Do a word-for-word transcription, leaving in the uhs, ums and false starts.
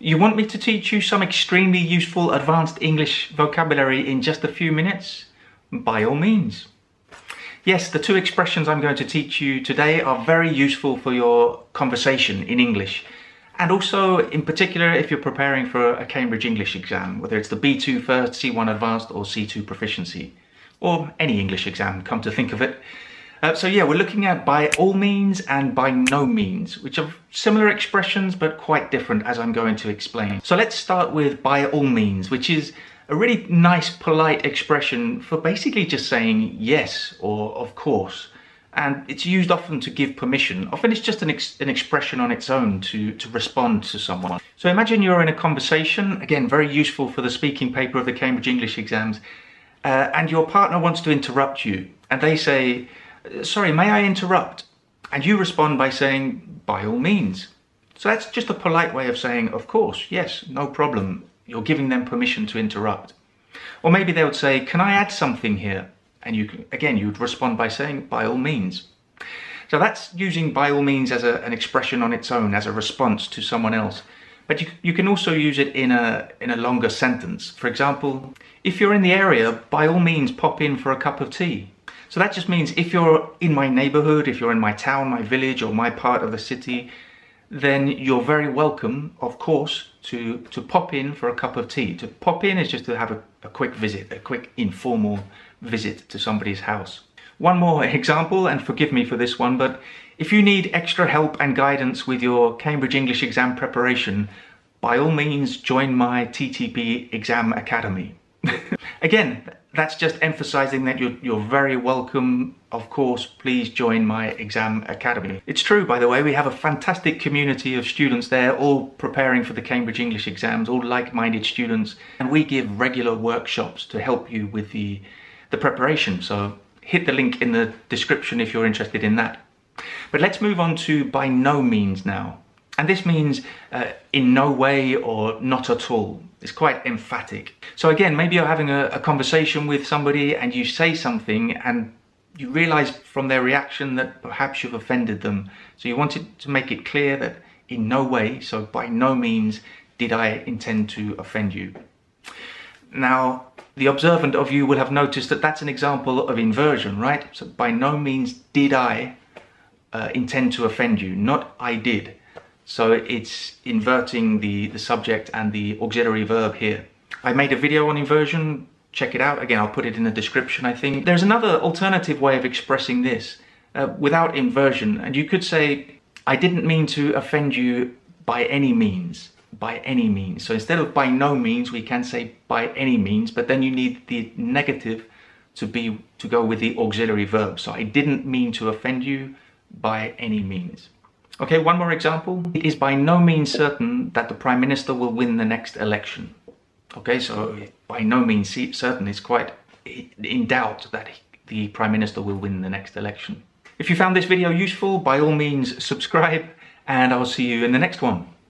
You want me to teach you some extremely useful advanced English vocabulary in just a few minutes? By all means. Yes, the two expressions I'm going to teach you today are very useful for your conversation in English. And also, in particular, if you're preparing for a Cambridge English exam, whether it's the B two First, C one Advanced or C two Proficiency, or any English exam, come to think of it. Uh, so yeah, we're looking at by all means and by no means, which are similar expressions but quite different, as I'm going to explain. So let's start with by all means, which is a really nice, polite expression for basically just saying yes or of course. And it's used often to give permission. Often it's just an, ex an expression on its own to, to respond to someone. So imagine you're in a conversation, again, very useful for the speaking paper of the Cambridge English exams, uh, and your partner wants to interrupt you. And they say, "Sorry, may I interrupt?" And you respond by saying, "By all means." So that's just a polite way of saying, "Of course, yes, no problem." You're giving them permission to interrupt. Or maybe they would say, "Can I add something here?" And you, again, you'd respond by saying, "By all means." So that's using by all means as a, an expression on its own, as a response to someone else. But you, you can also use it in a, in a longer sentence. For example, if you're in the area, by all means, pop in for a cup of tea. So that just means if you're in my neighborhood, if you're in my town, my village, or my part of the city, then you're very welcome, of course, to, to pop in for a cup of tea. To pop in is just to have a, a quick visit, a quick informal visit to somebody's house. One more example, and forgive me for this one, but if you need extra help and guidance with your Cambridge English exam preparation, by all means, join my T T P Exam Academy. Again, that's just emphasizing that you're, you're very welcome. Of course, please join my exam academy. It's true, by the way, we have a fantastic community of students there, all preparing for the Cambridge English exams, all like-minded students, and we give regular workshops to help you with the, the preparation. So hit the link in the description if you're interested in that. But let's move on to by no means now. And this means uh, in no way or not at all. It's quite emphatic. So again, maybe you're having a, a conversation with somebody and you say something and you realize from their reaction that perhaps you've offended them. So you wanted to make it clear that in no way, so by no means, did I intend to offend you. Now, the observant of you will have noticed that that's an example of inversion, right? So by no means did I uh, intend to offend you, not I did. So it's inverting the, the subject and the auxiliary verb here. I made a video on inversion, check it out. Again, I'll put it in the description, I think. There's another alternative way of expressing this uh, without inversion. And you could say, I didn't mean to offend you by any means, by any means. So instead of by no means, we can say by any means, but then you need the negative to, be, to go with the auxiliary verb. So I didn't mean to offend you by any means. Okay, one more example. It is by no means certain that the Prime Minister will win the next election. Okay, so by no means certain is quite in doubt that the Prime Minister will win the next election. If you found this video useful, by all means subscribe, and I'll see you in the next one.